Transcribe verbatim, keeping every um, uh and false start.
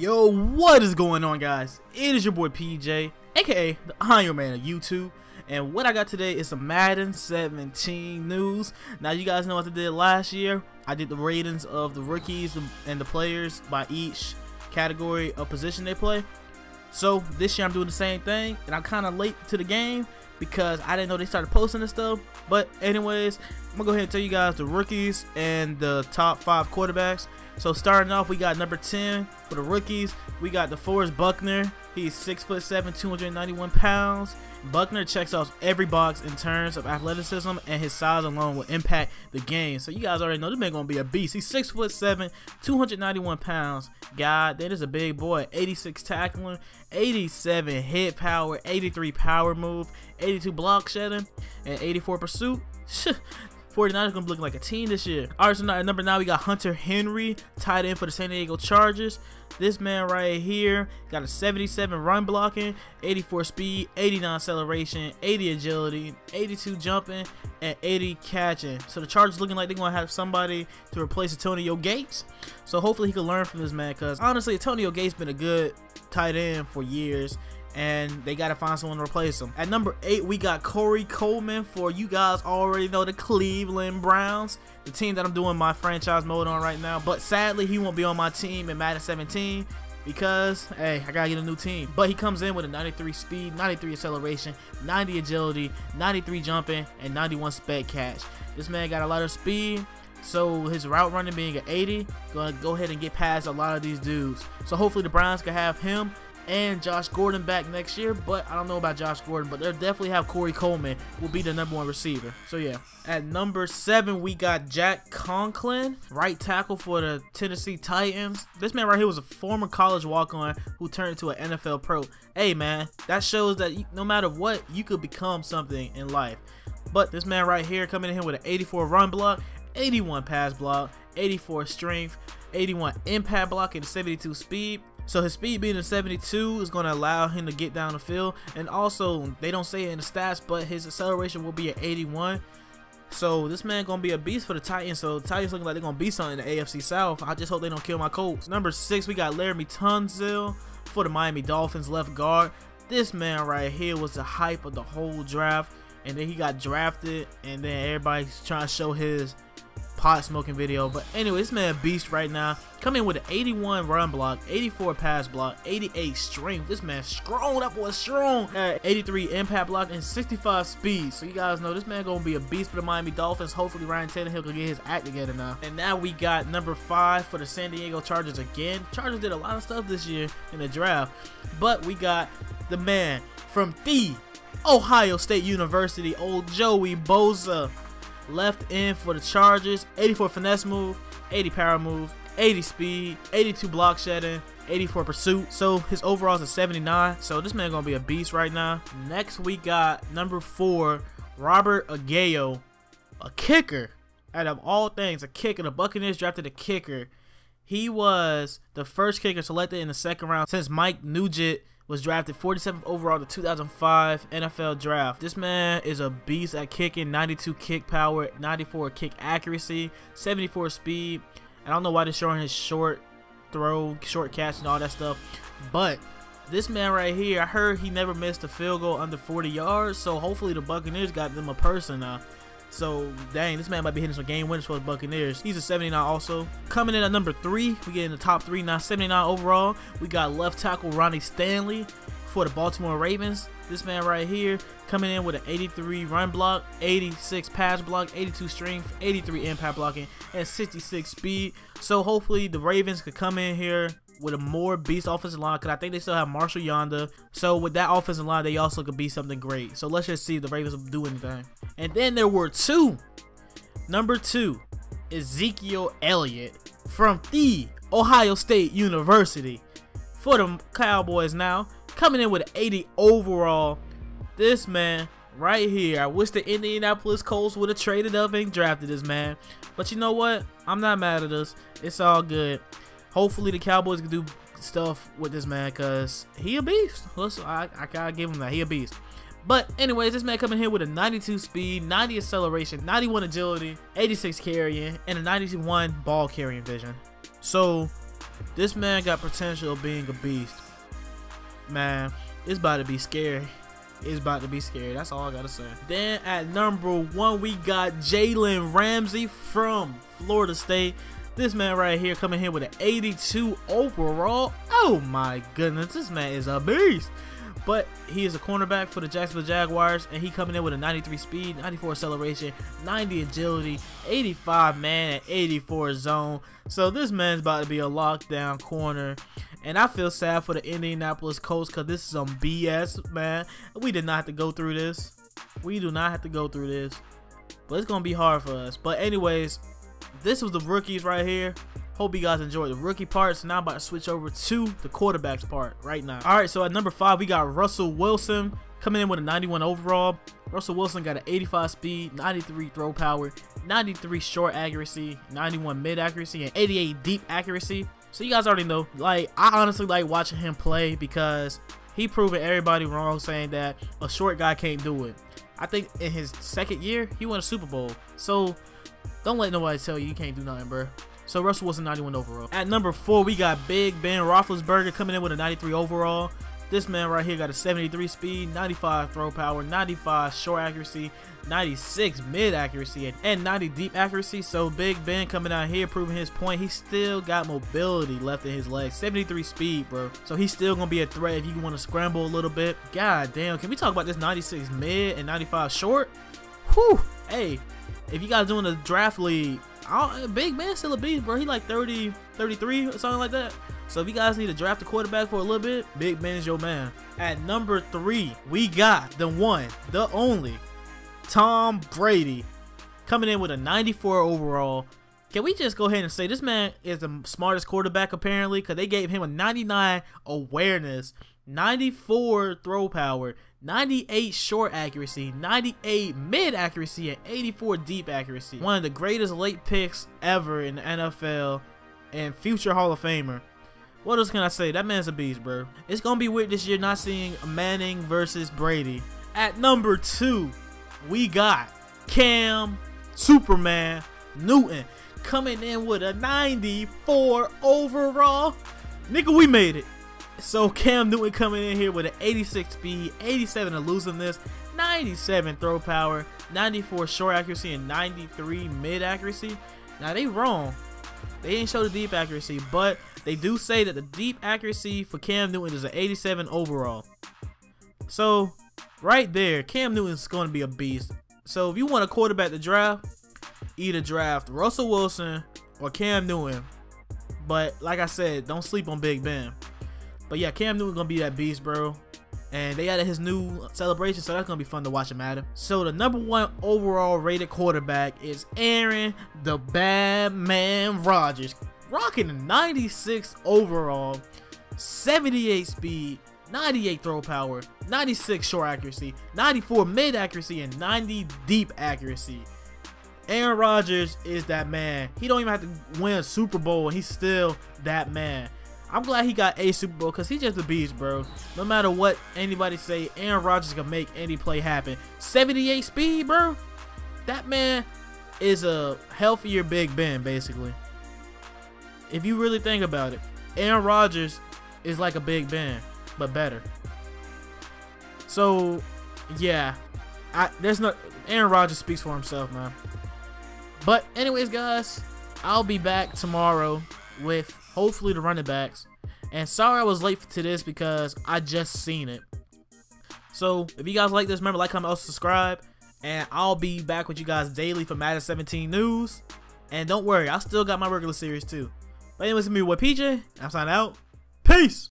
Yo, what is going on, guys? It is your boy P J, aka the Iron Man of YouTube, and what I got today is some Madden seventeen news. Now, you guys know what I did last year. I did the ratings of the rookies and the players by each category of position they play. So this year I'm doing the same thing, and I'm kind of late to the game because I didn't know they started posting this stuff. But anyways, I'm gonna go ahead and tell you guys the rookies and the top five quarterbacks. So starting off, we got number ten for the rookies. We got DeForest Buckner. He's six foot seven, two hundred ninety-one pounds. Buckner checks off every box in terms of athleticism, and his size alone will impact the game. So you guys already know this man gonna be a beast. He's six foot seven, two hundred ninety-one pounds. God, that is a big boy. eighty-six tackling, eighty-seven hit power, eighty-three power move, eighty-two block shedding, and eighty-four pursuit. 49ers going to be looking like a team this year. All right, so now at number nine, we got Hunter Henry, tight end for the San Diego Chargers. This man right here got a seventy-seven run blocking, eighty-four speed, eighty-nine acceleration, eighty agility, eighty-two jumping, and eighty catching. So the Chargers looking like they're going to have somebody to replace Antonio Gates. So hopefully he can learn from this man, because honestly, Antonio Gates been a good tight end for years, and they got to find someone to replace him. At number eight, we got Corey Coleman for, you guys already know, the Cleveland Browns, the team that I'm doing my franchise mode on right now. But sadly, he won't be on my team in Madden seventeen because, hey, I got to get a new team. But he comes in with a ninety-three speed, ninety-three acceleration, ninety agility, ninety-three jumping, and ninety-one spec catch. This man got a lot of speed. So his route running being an eighty, going to go ahead and get past a lot of these dudes. So hopefully the Browns can have him and Josh Gordon back next year, but I don't know about Josh Gordon, but they'll definitely have Corey Coleman will be the number one receiver. So yeah, at number seven, we got Jack Conklin, right tackle for the Tennessee Titans. This man right here was a former college walk-on who turned into an N F L pro. Hey man, that shows that no matter what, you could become something in life. But this man right here coming in here with an eighty-four run block, eighty-one pass block, eighty-four strength, eighty-one impact block, and seventy-two speed. So his speed being a seventy-two is going to allow him to get down the field. And also, they don't say it in the stats, but his acceleration will be at eighty-one. So this man going to be a beast for the Titans. So the Titans looking like they're going to be something in the A F C South. I just hope they don't kill my Colts. Number six, we got Laremy Tunsil for the Miami Dolphins, left guard. This man right here was the hype of the whole draft. And then he got drafted, and then everybody's trying to show his pot smoking video. But anyway, this man a beast right now. Come in with an eighty-one run block, eighty-four pass block, eighty-eight strength. This man strong, that boy strong. At eighty-three impact block and sixty-five speed. So you guys know this man gonna be a beast for the Miami Dolphins. Hopefully Ryan Tannehill can get his act together now. And now we got number five for the San Diego Chargers again. Chargers did a lot of stuff this year in the draft, but we got the man from the Ohio State University, old Joey Bosa. Left end for the Chargers, eighty-four finesse move, eighty power move, eighty speed, eighty-two block shedding, eighty-four pursuit. So his overall is a seventy-nine. So this man gonna be a beast right now. Next we got number four, Robert Aguayo, a kicker. Out of all things, a kicker. The Buccaneers drafted a kicker. He was the first kicker selected in the second round since Mike Nugent was drafted forty-seventh overall to two thousand five N F L draft. This man is a beast at kicking, ninety-two kick power, ninety-four kick accuracy, seventy-four speed. I don't know why they're showing his short throw, short catch, and all that stuff, but this man right here, I heard he never missed a field goal under forty yards, so hopefully the Buccaneers got them a person now. So, dang, this man might be hitting some game winners for the Buccaneers. He's a seventy-nine also. Coming in at number three, we get in the top three now, seventy-nine overall. We got left tackle Ronnie Stanley for the Baltimore Ravens. This man right here coming in with an eighty-three run block, eighty-six pass block, eighty-two strength, eighty-three impact blocking, and sixty-six speed. So, hopefully, the Ravens could come in here with a more beast offensive line, because I think they still have Marshall Yanda. So with that offensive line, they also could be something great. So let's just see if the Ravens will do anything. And then there were two. Number two, Ezekiel Elliott from the Ohio State University for the Cowboys now. Coming in with an eighty overall. This man right here. I wish the Indianapolis Colts would have traded up and drafted this man. But you know what? I'm not mad at us. It's all good. Hopefully the Cowboys can do stuff with this man, because he a beast. Listen, I, I gotta give him that. He a beast. But anyways, this man coming here with a ninety-two speed, ninety acceleration, ninety-one agility, eighty-six carrying, and a ninety-one ball carrying vision. So This man got potential of being a beast. Man, it's about to be scary. It's about to be scary. That's all I gotta say. Then at number one, we got Jaylen Ramsey from Florida State. This man right here coming here with an eighty-two overall. Oh my goodness, this man is a beast. But he is a cornerback for the Jacksonville Jaguars, and he coming in with a ninety-three speed, ninety-four acceleration, ninety agility, eighty-five man, and eighty-four zone. So this man's about to be a lockdown corner. And I feel sad for the Indianapolis Colts because this is some B S, man. We did not have to go through this. We do not have to go through this. But it's going to be hard for us. But anyways, this was the rookies right here. Hope you guys enjoyed the rookie parts. Now I'm about to switch over to the quarterbacks part right now. All right, so at number five, we got Russell Wilson coming in with a ninety-one overall. Russell Wilson got an eighty-five speed, ninety-three throw power, ninety-three short accuracy, ninety-one mid accuracy, and eighty-eight deep accuracy. So you guys already know, like, I honestly like watching him play because he proving everybody wrong saying that a short guy can't do it. I think in his second year, he won a Super Bowl. So don't let nobody tell you you can't do nothing, bro. So Russell Wilson, ninety-one overall. At number four, we got Big Ben Roethlisberger coming in with a ninety-three overall. This man right here got a seventy-three speed, ninety-five throw power, ninety-five short accuracy, ninety-six mid accuracy, and ninety deep accuracy. So Big Ben coming out here proving his point. He still got mobility left in his legs. seventy-three speed, bro. So he's still gonna be a threat if you want to scramble a little bit. God damn, can we talk about this ninety-six mid and ninety-five short? Whew. Hey, if you guys doing a draft league, I Big Ben still a beast, bro. He like thirty, thirty-three or something like that. So if you guys need to draft a quarterback for a little bit, Big Ben is your man. At number three, we got the one, the only, Tom Brady, coming in with a ninety-four overall. Can we just go ahead and say this man is the smartest quarterback apparently because they gave him a ninety-nine awareness, ninety-four throw power, ninety-eight short accuracy, ninety-eight mid accuracy, and eighty-four deep accuracy. One of the greatest late picks ever in the N F L and future Hall of Famer. What else can I say? That man's a beast, bro. It's going to be weird this year not seeing Manning versus Brady. At number two, we got Cam Superman Newton coming in with a ninety-four overall. Nigga, we made it. So Cam Newton coming in here with an eighty-six speed, eighty-seven elusiveness, ninety-seven throw power, ninety-four short accuracy, and ninety-three mid accuracy. Now they wrong. They ain't show the deep accuracy, but they do say that the deep accuracy for Cam Newton is an eighty-seven overall. So right there, Cam Newton's going to be a beast. So if you want a quarterback to draft, either draft Russell Wilson or Cam Newton. But like I said, don't sleep on Big Ben. But yeah, Cam Newton gonna be that beast, bro. And they added his new celebration, so that's gonna be fun to watch him at him. So the number one overall rated quarterback is Aaron the Bad Man Rodgers, rocking a ninety-six overall, seventy-eight speed, ninety-eight throw power, ninety-six short accuracy, ninety-four mid accuracy, and ninety deep accuracy. Aaron Rodgers is that man. He don't even have to win a Super Bowl, and he's still that man. I'm glad he got a Super Bowl because he's just a beast, bro. No matter what anybody say, Aaron Rodgers can make any play happen. seventy-eight speed, bro. That man is a healthier Big Ben, basically. If you really think about it, Aaron Rodgers is like a Big Ben, but better. So, yeah, I, there's no Aaron Rodgers speaks for himself, man. But anyways, guys, I'll be back tomorrow with hopefully the running backs. And sorry I was late to this because I just seen it. So if you guys like this, remember like, comment, also subscribe. And I'll be back with you guys daily for Madden seventeen news. And don't worry, I still got my regular series too. But anyways, it's me with P J. I'm signing out. Peace!